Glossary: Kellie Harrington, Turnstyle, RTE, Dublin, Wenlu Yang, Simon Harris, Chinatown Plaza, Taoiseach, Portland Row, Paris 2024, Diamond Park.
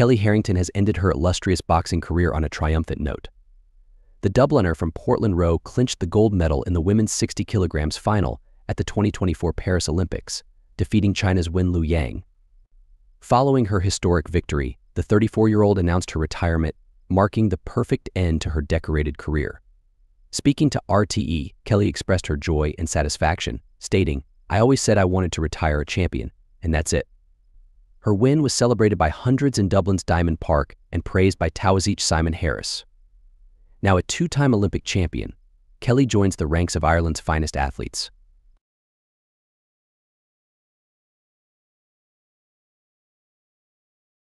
Kellie Harrington has ended her illustrious boxing career on a triumphant note. The Dubliner from Portland Row clinched the gold medal in the women's 60 kilograms final at the 2024 Paris Olympics, defeating China's Wenlu Yang. Following her historic victory, the 34-year-old announced her retirement, marking the perfect end to her decorated career. Speaking to RTE, Kellie expressed her joy and satisfaction, stating, "I always said I wanted to retire a champion, and that's it." Her win was celebrated by hundreds in Dublin's Diamond Park and praised by Taoiseach Simon Harris. Now a two-time Olympic champion, Kellie joins the ranks of Ireland's finest athletes.